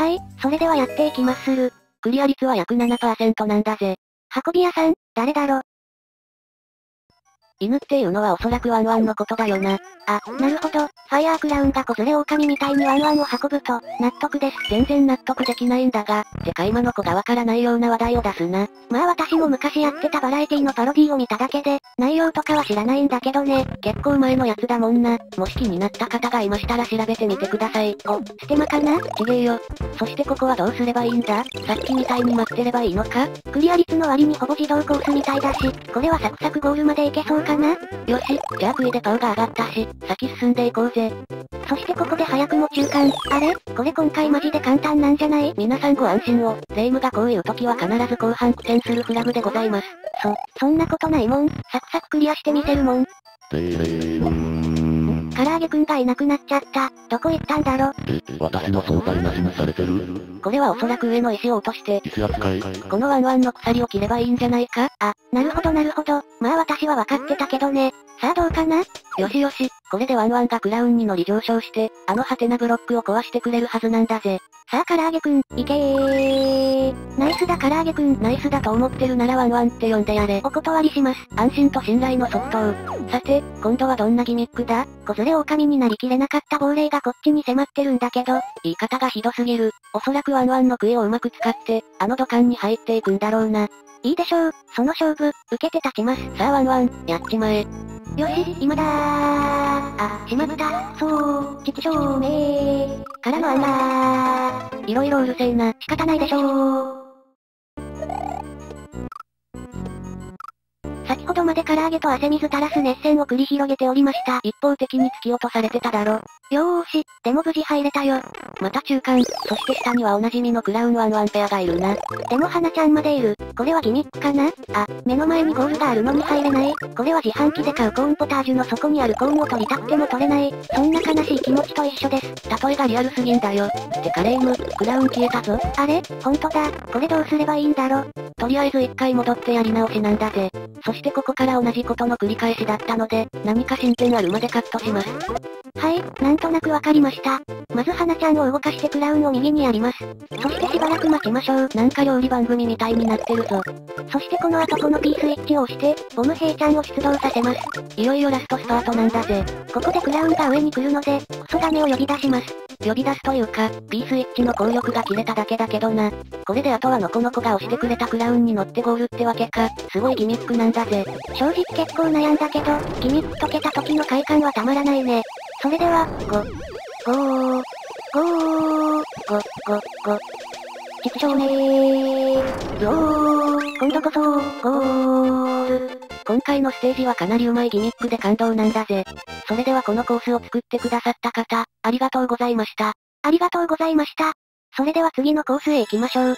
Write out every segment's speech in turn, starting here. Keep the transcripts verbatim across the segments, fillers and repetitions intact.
はい、それではやっていきまする。クリア率は約 ななパーセント なんだぜ。運び屋さん、誰だろ？犬っていうのはおそらくワンワンのことだよな。あ、なるほど。ファイアークラウンが子連れ狼みたいにワンワンを運ぶと、納得です。全然納得できないんだが、てか今の子がわからないような話題を出すな。まあ私も昔やってたバラエティのパロディを見ただけで、内容とかは知らないんだけどね。結構前のやつだもんな。もし気になった方がいましたら調べてみてください。お、ステマかな？ちげえよ。そしてここはどうすればいいんだ？さっきみたいに待ってればいいのか？クリア率の割にほぼ自動コースみたいだし、これはサクサクゴールまでいけそうかかな？よし、じゃあクイでパオが上がったし、先進んでいこうぜ。そしてここで早くも中間。あれ？これ今回マジで簡単なんじゃない？皆さんご安心を。霊夢がこういう時は必ず後半苦戦するフラグでございます。そ、そんなことないもん。サクサククリアしてみせるもん。唐揚げくんがいなくなっちゃった。どこ行ったんだろ？え、私の存在なしにされてる？これはおそらく上の石を落として、石扱い。このワンワンの鎖を切ればいいんじゃないか？あ、なるほどなるほど。まあ私は分かってたけどね。さあどうかな？よしよし。これでワンワンがクラウンに乗り上昇して、あのハテナブロックを壊してくれるはずなんだぜ。さあ唐揚げくん、いけー。ナイスだ唐揚げくん、ナイスだと思ってるならワンワンって呼んでやれ。お断りします。安心と信頼の即答。さて、今度はどんなギミックだ？子連れ狼になりきれなかった亡霊がこっちに迫ってるんだけど、言い方がひどすぎる。おそらくワンワンの杭をうまく使って、あの土管に入っていくんだろうな。いいでしょう、その勝負、受けて立ちます。さあワンワン、やっちまえ。よし、今だー。あ、しまった、そう、ちくしょうめー。からのあんなー。いろいろうるせえな、仕方ないでしょう。先ほどまで唐揚げと汗水垂らす熱戦を繰り広げておりました。一方的に突き落とされてただろ。よーし、でも無事入れたよ。また中間、そして下にはおなじみのクラウンワンワンペアがいるな。でも花ちゃんまでいる。これはギミックかな？あ、目の前にゴールがあるのに入れない。これは自販機で買うコーンポタージュの底にあるコーンを取りたくても取れない。そんな悲しい気持ちと一緒です。例えがリアルすぎんだよ。てか霊夢、クラウン消えたぞ。あれ？ほんとだ。これどうすればいいんだろ。とりあえず一回戻ってやり直しなんだぜ。そしてここから同じことの繰り返しだったので、何か進展あるまでカットします。はい、なんとなくわかりました。まず花ちゃんを動かしてクラウンを右にやります。そしてしばらく待ちましょう。なんか料理番組みたいになってるぞ。そしてこの後この P スイッチを押して、ボム兵ちゃんを出動させます。いよいよラストスパートなんだぜ。ここでクラウンが上に来るので、クソガメを呼び出します。呼び出すというか、P スイッチの効力が切れただけだけどな。これであとはノコノコが押してくれたクラウンに乗ってゴールってわけか。すごいギミックなんだぜ。正直結構悩んだけど、ギミック解けた時の快感はたまらないね。それでは、ご、ごー、ごー、ご、ご、ご、ちくしょうめー、よー、今度こそ、ゴール。今回のステージはかなりうまいギミックで感動なんだぜ。それではこのコースを作ってくださった方、ありがとうございました。ありがとうございました。それでは次のコースへ行きましょう。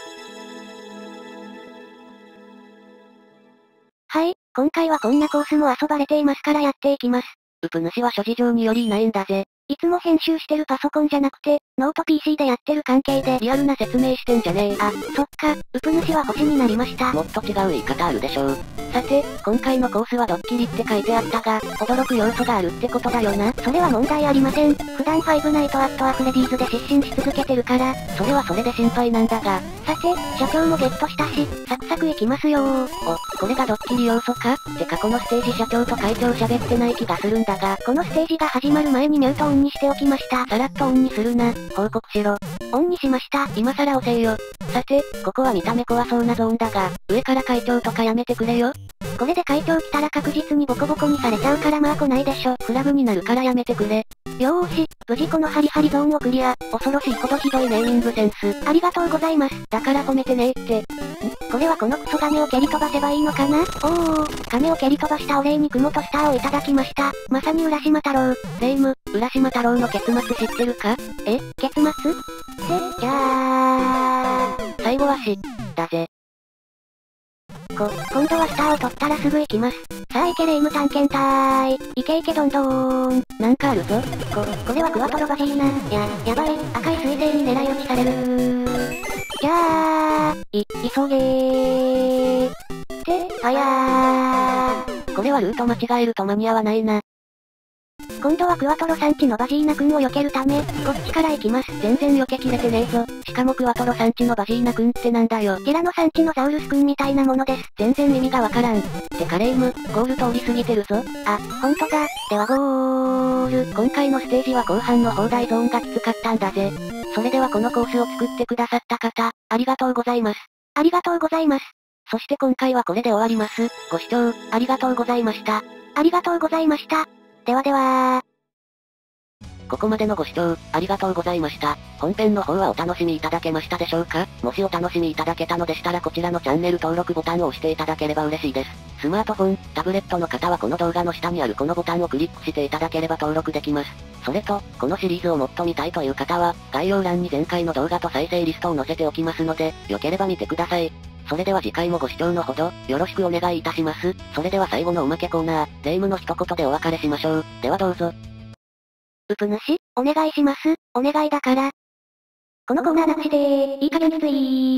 はい、今回はこんなコースも遊ばれていますからやっていきます。うぷ主は諸事情によりいないんだぜ。いつも編集してるパソコンじゃなくて、ノート ピーシー でやってる関係でリアルな説明してんじゃねえ。あ、そっか、うぷ主は星になりました。もっと違う言い方あるでしょう。さて、今回のコースはドッキリって書いてあったが、驚く要素があるってことだよな。それは問題ありません。普段ファイブナイトアットアフレディーズで失神し続けてるから、それはそれで心配なんだが。さて、社長もゲットしたし、サクサクいきますよー。お、これがドッキリ要素か？てかこのステージ社長と会長喋ってない気がするんだが、このステージが始まる前にミュートオンにしておきました。さらっとオンにするな。報告しろ。オンにしました。今更押せよ。さて、ここは見た目怖そうなゾーンだが、上から会長とかやめてくれよ。これで会長来たら確実にボコボコにされちゃうからまあ来ないでしょ。フラグになるからやめてくれ。よーし、無事このハリハリゾーンをクリア。恐ろしいほどひどいネーミングセンス。ありがとうございます。だから褒めてねーって。ん？これはこのクソガメを蹴り飛ばせばいいのかな？おーおー、ガメを蹴り飛ばしたお礼に雲とスターをいただきました。まさに浦島太郎。霊夢、浦島太郎の結末知ってるか？え？結末？せ、じゃー。最後は死。だぜ。こ、今度はスターを取ったらすぐ行きます。さあ行け霊夢探検隊。行け行けどんどーん。なんかあるぞ。こ、これはクワトロバジーナ。や、やばい。赤い彗星に狙い撃ちされるー。じゃあ、い、急げー。って、はやー。これはルート間違えると間に合わないな。今度はクワトロさんちのバジーナくんを避けるため、こっちから行きます。全然避けきれてねえぞ。しかもクワトロさんちのバジーナくんってなんだよ。ティラノさんちのザウルスくんみたいなものです。全然意味がわからん。ってかレイム、ゴール通り過ぎてるぞ。あ、ほんとだ。ではゴール。今回のステージは後半の放題ゾーンがきつかったんだぜ。それではこのコースを作ってくださった方、ありがとうございます。ありがとうございます。そして今回はこれで終わります。ご視聴、ありがとうございました。ありがとうございました。ではではー。ここまでのご視聴、ありがとうございました。本編の方はお楽しみいただけましたでしょうか？もしお楽しみいただけたのでしたらこちらのチャンネル登録ボタンを押していただければ嬉しいです。スマートフォン、タブレットの方はこの動画の下にあるこのボタンをクリックしていただければ登録できます。それと、このシリーズをもっと見たいという方は、概要欄に前回の動画と再生リストを載せておきますので、よければ見てください。それでは次回もご視聴のほど、よろしくお願いいたします。それでは最後のおまけコーナー、霊夢の一言でお別れしましょう。ではどうぞ。うぷ主、お願いします。お願いだから。このコーナーなくしてー、いい加減きついー。